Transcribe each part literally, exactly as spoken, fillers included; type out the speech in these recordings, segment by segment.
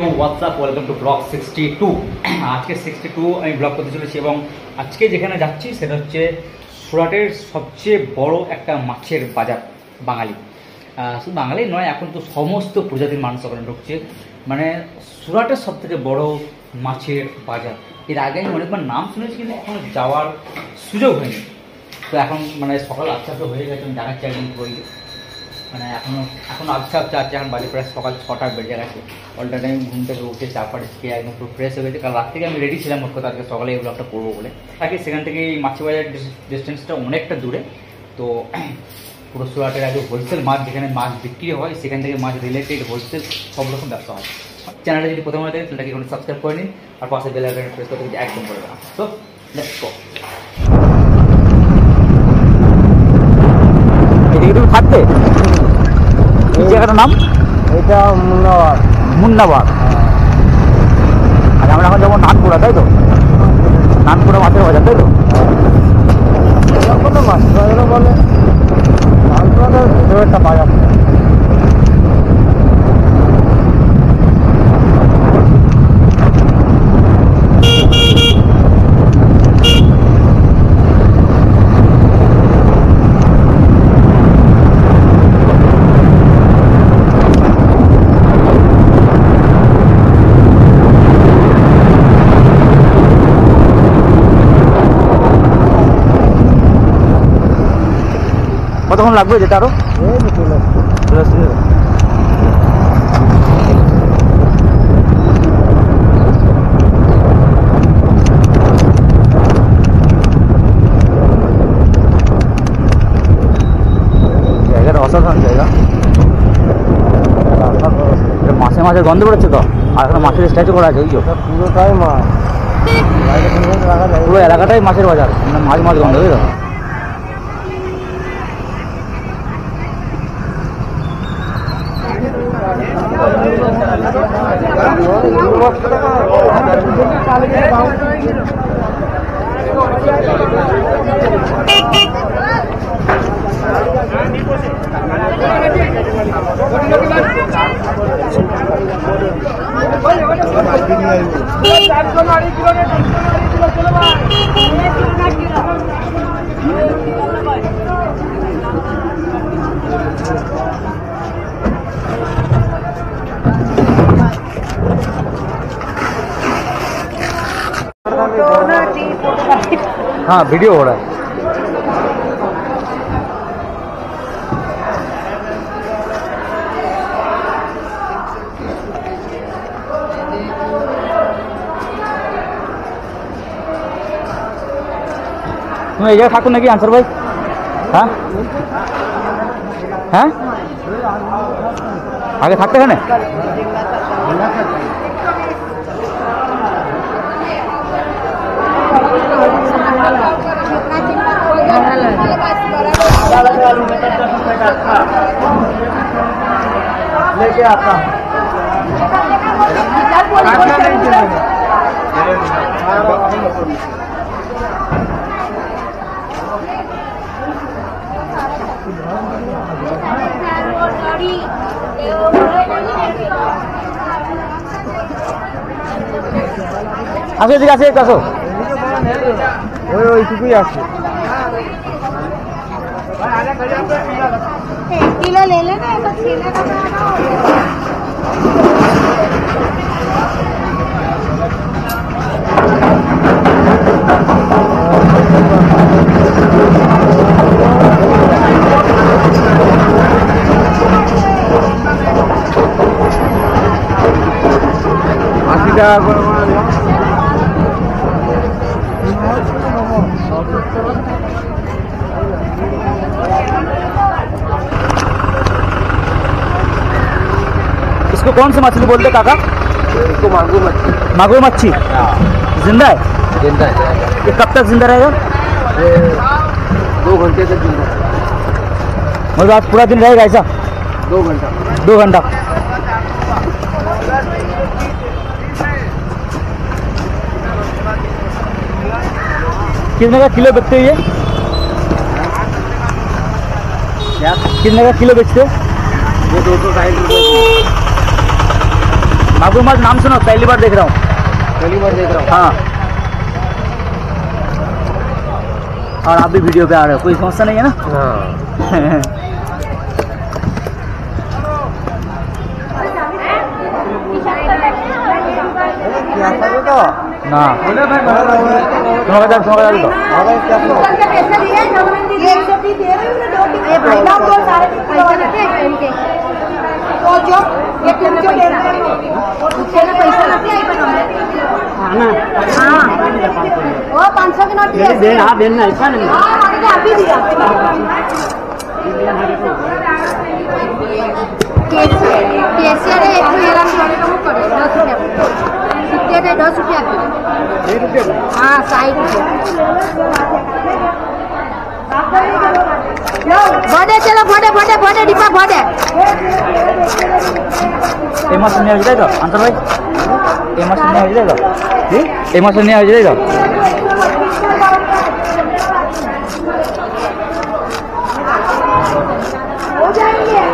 WhatsApp welcome to blog sixty two. आज के sixty two हमें ब्लॉग करते चले और आज के যেখানে যাচ্ছি সেটা হচ্ছে সুরাটের সবচেয়ে বড় একটা মাছের বাজার। বাঙালি শুধু বাঙালি নয়, এখন তো সমস্ত প্রজাতির মানুষ ওখানে ঢুকছে। মানে সুরাটের সবথেকে বড় মাছের বাজার। এর আগে আমি অনেকবার নাম শুনেছি কিন্তু এখন যাওয়ার সুযোগ হয়নি। তো এখন মানে সকাল আটটা তো হয়ে গেছে, আমি দেখাচ্ছি একদিন করি। মানে এখনও এখন আবছা আবছা আছে, এখন বাড়ি প্রায় সকাল ছটার বেজে গেছে। অলরেডি টাইম ঘুম থেকে উঠে চা পাড়ে খেয়ে একদম পুরো ফ্রেশ হয়ে গেছে। কাল রাত থেকে আমি রেডি ছিলাম, মোট কথা আজকে সকালে এই ব্লগটা করবো বলে। তাকে সেখান থেকে এই মাছি বাজার ডিস্টেন্সটা অনেকটা দূরে। তো পুরো সুরাটের আগে হোলসেল মাছ যেখানে মাছ বিক্রি হয় সেখান থেকে মাছ রিলেটেড হোলসেল সব রকম ব্যবসা হয়। চ্যানেলটা যদি প্রথমে থাকে সেটাকে এখন সাবস্ক্রাইব করে নিন আর পাশে বেল আইকন প্রেস করতে যদি একদম করে দেওয়া। তো লেটস গো। খাটতে জায়গাটার নাম এটা মুন্নাবাদ। মুন্নাবাদ আর আমরা এখন যেমন নানপুরা, তাই তো? নানপুরা মাছের বাজার, তাই তো? মাছ বলে নানপুরা বাজার। কতক্ষণ লাগবে যেটা? আরো জায়গাটা অসাধারণ জায়গা। মাছে মাছের গন্ধ বেরোচ্ছে তো। আর এখানে মাছের স্ট্যাচু করা আছে, ওই যে পুরোটাই মাছ, পুরো এলাকাটাই মাছের বাজার। মাছ মাছ গন্ধ, বুঝলো? हाँ, वीडियो हो रहा है। तुम्हें ये ठाकुर ने की आंसर भाई? हाँ हाँ आगे ठाकते हैं ना। लेके आता आगे दिखा से कसो ओई आस किलो ले लेना है। अस्सी टाइम तो कौन सी मछली बोलते काका? इसको मांगूर मच्छी। मांगूर मच्छी जिंदा है? जिंदा है। ये कब तक जिंदा रहेगा? दो घंटे तक जिंदा। मतलब आज पूरा दिन रहेगा ऐसा? दो घंटा। दो घंटा कितने का किलो बेचते हैं ये? कितने का किलो बेचते हैं? दो सौ ढाई सौ। महबूब मर्द नाम सुनो, पहली बार देख रहा हूँ। पहली बार देख रहा हूँ हाँ। और आप भी वीडियो पे आ रहे हो, कोई समस्या नहीं है ना? हाँ। ना पैसा दस रुपया हाँ साठ रुपया भटे चलो भटे भटे भटे दीपा भटे फेमस नहीं हो जाएगा अंतर भाई फेमस नहीं हो जाएगा जी फेमस नहीं हो जाएगा हो जाएंगे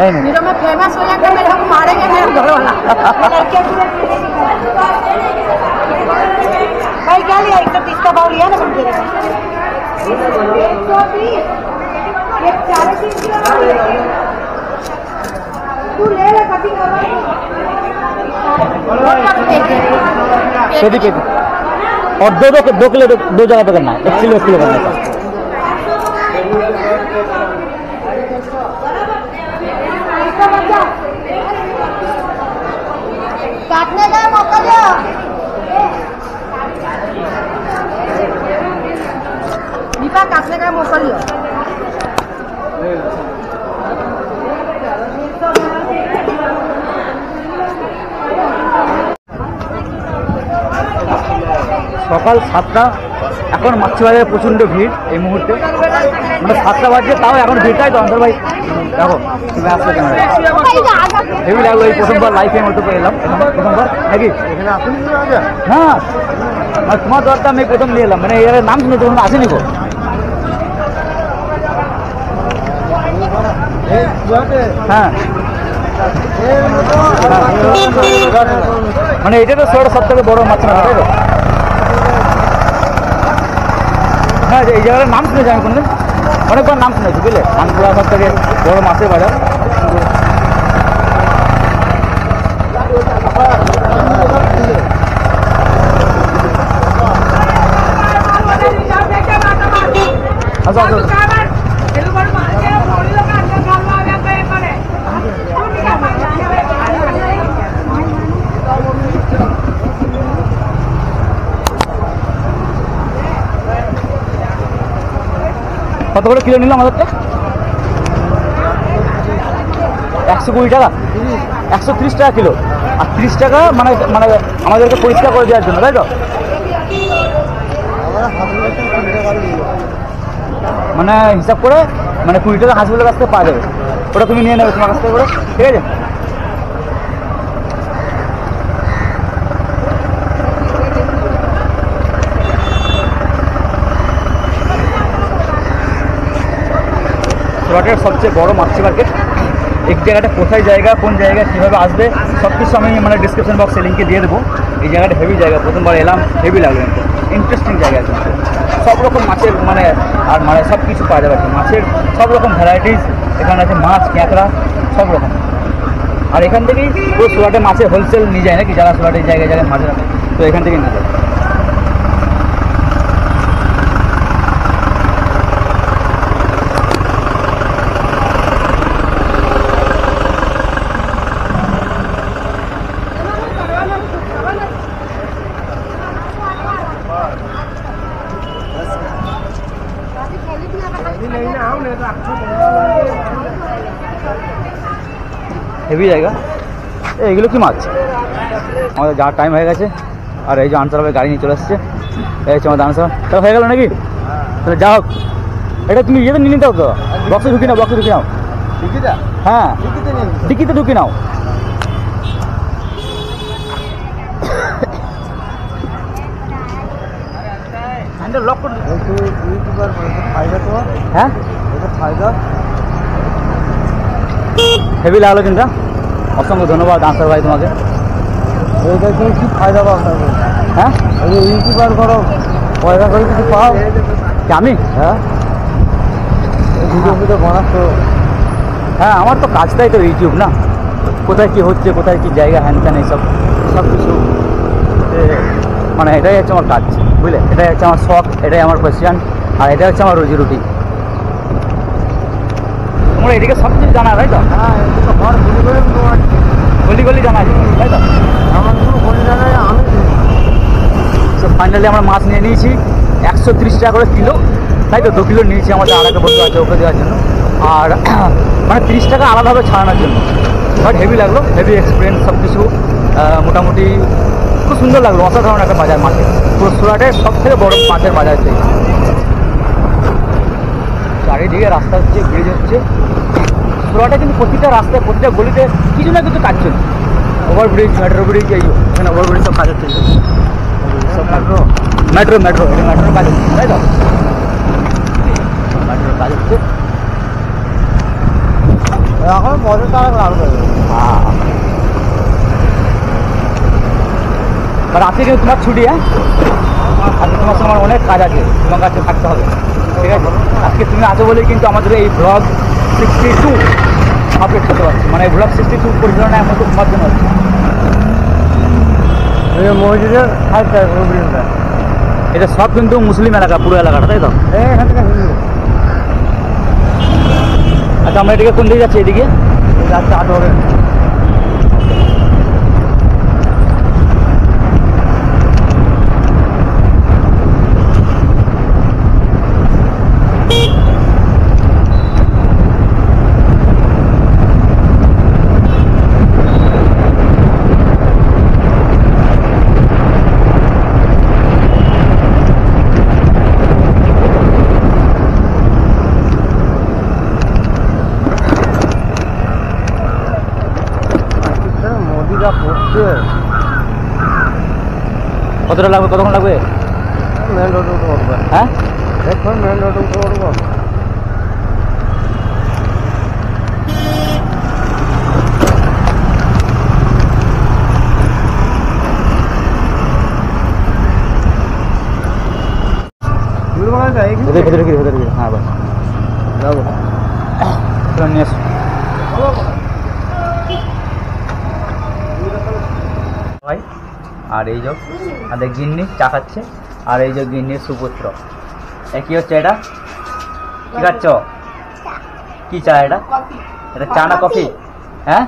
नहीं नहीं मेरा मैं फेमस हो जाएगा, मेरे हम मारेंगे मेरे घर वाला। भाई क्या लिया? एक सौ तीस का भाव लिया ना तुम? एक सौ तीस एक चार तीस तू ले ले कभी खेती खेती और दो दो दो किलो दो जगह पे करना है, एक किलो एक किलो करना है। काटने का मौका दो। दीपा काटने का मौका लियो। सकाल सातटा এখন মাছি বাজারে প্রচন্ড ভিড় এই মুহূর্তে, মানে সাতটা বাজে তাও এখন ভিড়টাই। তো অন্তর ভাই দেখো তুমি আসলে কেন হেভি লাগলো, এই প্রথমবার লাইফের মতো পেলাম। প্রথমবার নাকি এখানে আসুন হ্যাঁ, আর তোমার দরটা আমি প্রথম নিয়ে এলাম, মানে এর নাম শুনে তখন আসেনি গো। হ্যাঁ মানে এটা তো ষোলো সব থেকে বড় মাছ না, তাই তো? हाँ ये जगह नाम शुने जाए कौन दिन अनेक बार नाम शुने बुझे नानपुरा सब तक बड़ो माछेर बाजार। কত করে কিলো নিলাম আমাদেরটা? একশো কুড়ি টাকা একশো ত্রিশ টাকা কিলো, আর ত্রিশ টাকা মানে মানে আমাদেরকে পরিষ্কার করে দেওয়ার জন্য, তাই তো? মানে হিসাব করে মানে কুড়ি টাকা হাঁসগুলোর কাছ থেকে পাওয়া যাবে, ওটা তুমি নিয়ে নেবে তোমার কাছ থেকে করে, ঠিক আছে? সুরাটের সবচেয়ে বড় মাছি মার্কেট। এক জায়গাটা কোথায় জায়গা, কোন জায়গা, কীভাবে আসবে সব কিছু আমি মানে ডিসক্রিপশন বক্সে লিঙ্কে দিয়ে দেবো। এই জায়গাটা হেভি জায়গা, প্রথমবার এলাম হেভি লাগলো, ইন্টারেস্টিং জায়গা আছে। সব রকম মাছের মানে আর মানে সব কিছু পাওয়া যাবে, মাছের সব রকম ভ্যারাইটিস এখানে আছে, মাছ ক্যাঁকড়া সব রকম। আর এখান থেকেই পুরো সুরাটে মাছের হোলসেল নিয়ে যায় নাকি যারা সুরাটের জায়গায় জায়গায় মাছ রাখে, তো এখান থেকেই নিয়ে যায়। হেভি জায়গা। এইগুলো কি মাছ? আমাদের যাওয়ার টাইম হয়ে গেছে, আর এই যে আনসার ভাই গাড়ি নিয়ে চলে আসছে। এই হচ্ছে আমাদের আনসার, তাহলে হয়ে গেল নাকি? তাহলে যা হোক, এটা তুমি ইয়েতে নিয়ে নিতে হতো, বক্সে ঢুকি নাও, বক্সে ঢুকি নাও। হ্যাঁ টিকিতে ঢুকি নাও। এটা লক করে দিই তো ইউটিউবার বলে ফায়দা তো হ্যাঁ এটা ফায়দা হেভি লাগলো কিন্তু অসংখ্য ধন্যবাদ আনসার ভাই তোমাকে এটা কি ফায়দা পাবো হ্যাঁ আমি ইউটিউবার করো পয়সা কই কিছু পাও আমি হ্যাঁ ভিডিও ভিডিও বানাতো হ্যাঁ আমার তো কাজটাই তো ইউটিউব না কোথায় কি হচ্ছে কোথায় কি জায়গা হ্যানত্যান এইসব সব কিছু মানে এটাই হচ্ছে আমার কাজ বুঝলে এটাই হচ্ছে আমার শখ এটাই আমার প্যাশন আর এটাই হচ্ছে আমার রুজি রুটি তোমরা এদিকে সব কিছু জানা তাই তো হ্যাঁ তো ঘর গলি গলি গলি গলি জানা তাই তো আমার পুরো গলি জানা আমি তো ফাইনালি আমরা মাছ নিয়ে নিয়েছি একশো ত্রিশ টাকা করে কিলো তাই তো দু কিলো নিয়েছি আমাদের আলাদা বন্ধু আছে ওকে দেওয়ার জন্য আর মানে ত্রিশ টাকা আলাদাভাবে ছাড়ানোর জন্য বাট হেভি লাগলো হেভি এক্সপিরিয়েন্স সব কিছু মোটামুটি খুব সুন্দর লাগলো অসাধারণ একটা বাজার মার্কেট পুরো সুরাটের সব থেকে বড়ো মাছের বাজার সেই চারিদিকে রাস্তা হচ্ছে ব্রিজ হচ্ছে সুরাটে কিন্তু প্রতিটা রাস্তায় প্রতিটা গলিতে কিছু না কিছু কাজ চলছে ওভারব্রিজ মেট্রো ব্রিজ এই এখানে ওভারব্রিজ সব কাজ হচ্ছে সব মেট্রো মেট্রো মেট্রো এটা মেট্রোর কাজ হচ্ছে তাই তো মেট্রোর কাজ হচ্ছে এখন মজা তারা লাগবে হ্যাঁ রাতে কিন্তু তোমার ছুটি হ্যাঁ আজকে তোমার সঙ্গে আমার অনেক কাজ আছে তোমার কাছে থাকতে হবে ঠিক আছে আজকে তুমি আছো বলেই কিন্তু আমাদের এই ব্লগ সিক্সটি টু আপডেট করতে পারছি মানে এই ব্লগ সিক্সটি টু পরিচালনা এখন তো তোমার জন্য হচ্ছে মসজিদের এটা সব কিন্তু মুসলিম এলাকা পুরো এলাকাটা তাই তো আচ্ছা আমরা এদিকে কোন দিকে যাচ্ছি এদিকে যাচ্ছে আট হবে কতটা লাগবে কতক্ষণ লাগবে মেন রোড উঠে উঠবে হ্যাঁ এখন মেন রোড উঠে উঠবো হ্যাঁ বাস যাবো নিয়ে ভাই আর এই যে আমাদের গিন্নি চা খাচ্ছে আর এই যে গিন্নির সুপুত্র কি হচ্ছে এটা কি খাচ্ছ কি চা এটা এটা চা না কফি হ্যাঁ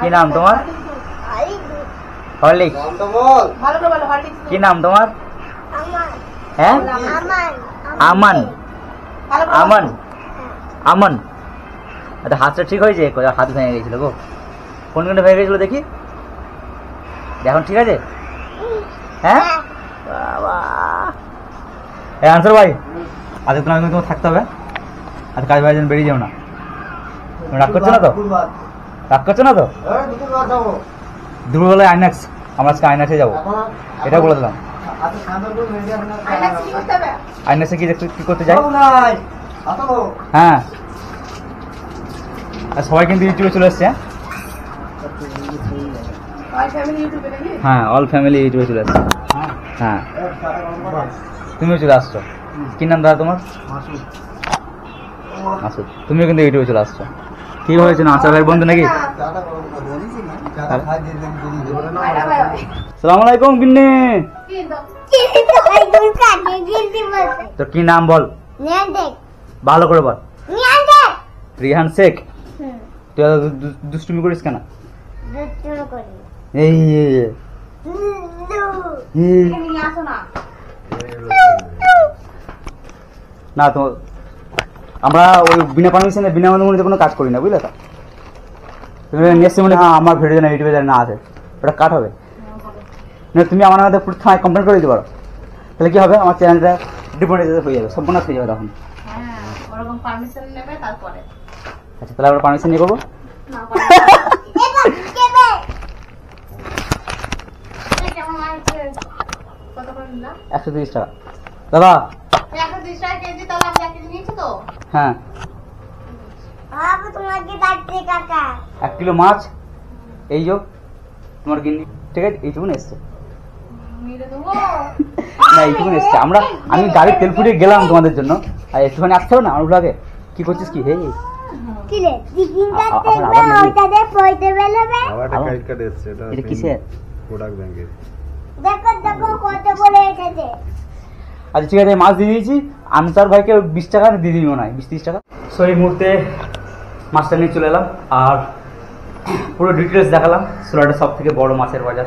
কি নাম তোমার হরলিক্স কি নাম তোমার হ্যাঁ আমন আমন আমন আচ্ছা হাতটা ঠিক হয়েছে হাত ভেঙে গেছিল গো কোন কোনটা ভেঙে গেছিলো দেখি এখন ঠিক আছে হ্যাঁ এই আনসার ভাই আজকে তোমার কিন্তু তোমার থাকতে হবে আর কাজ বাজার জন্য বেরিয়ে যাও না রাগ করছো না তো রাগ করছো না তো দুপুরবেলায় আইনক্স আমরা আজকে আইনক্সে যাবো এটা বলে দিলাম আইনক্সে কি কি করতে যাই হ্যাঁ আর সবাই কিন্তু ইউটিউবে চলে এসছে হ্যাঁ অল ফ্যামিলি ইউটিউবে চলে আসছে হ্যাঁ তুমিও চলে আসছো কি নাম দাদা তোমার মাসুদ তুমিও কিন্তু ইউটিউবে চলে আসছো কি হয়েছে না আসার ভাই বন্ধু নাকি সালাম আলাইকুম গিন্নি তো কি নাম বল ভালো করে বল রিহান শেখ তুই দুষ্টুমি করিস কেন এই না তো আমরা ওই বিনা পারমিশনে বিনা অনুমতিতে কোনো কাজ করি না বুঝলে তো নেক্সট মানে হ্যাঁ আমার ভিডিও না ইউটিউবে না আছে ওটা কাট হবে না তুমি আমার মধ্যে পুরো থানায় কমপ্লেন করে দিতে পারো তাহলে কি হবে আমার চ্যানেলটা ডিমোনিটাইজ হয়ে যাবে সম্পূর্ণ হয়ে যাবে তখন হ্যাঁ ওরকম পারমিশন নেবে তারপরে আচ্ছা তাহলে আমরা পারমিশন নিয়ে করব না একশো তিরিশ টাকা দাদা এখন দুশো কেজি তাহলে আপনি এক কেজি নিয়েছো তো হ্যাঁ বাবা তোমাকে ডাকতে কাকা এক কিলো মাছ এই যো তোমার গিন্নি ঠিক আছে এইটুকু নেছে মেরে দেব না এইটুকু নেছে আমরা আমি গাড়ি তেল ফুরিয়ে গেলাম তোমাদের জন্য আর একটুখানি আসছো না আমার লাগে কি করছিস কি হে কিলে জিকিনটা তেল ওটা দে পয়তে বেলবে আবার টাকা ইট কাট এসে এটা এটা কিসের প্রোডাক্ট ব্যাংকের দেখো দেখো কত বলে এসেছে आज ठीक है माँ दी दीजिए आमतार भाई के बीस टाका दी दी मना बीस तीस टाका सो ये मुहूर्ते माछटा निये चले एलाम और पुरो डिटेल्स देखालाम सुराटेर सबथेके बड़ो माछेर बाजार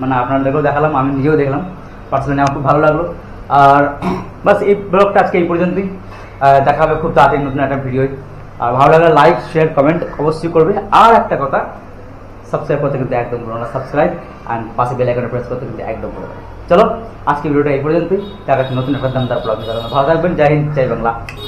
माने आपनादेरकेओ देखालाम आमी निजेओ देखलाम पार्सोनाली आमार खूब भालो लागलो और बस ये ब्लगटा आजके एई पर्यन्तई देखा होबे खूब ताड़ाताड़ी नतुन एकटा भिडियोई और भालो लागले लाइक शेयर कमेंट अवश्यई करबे और एकटा कथा सबसक्राइब करते किन्तु एकदम भूलो ना subscribe and press bell icon press करते किन्तु एकदम भूलो ना चलो आज के भिडियो नतून एक दमदार ब्लॉग भालो थाकबेन जय हिंद जय बांगला।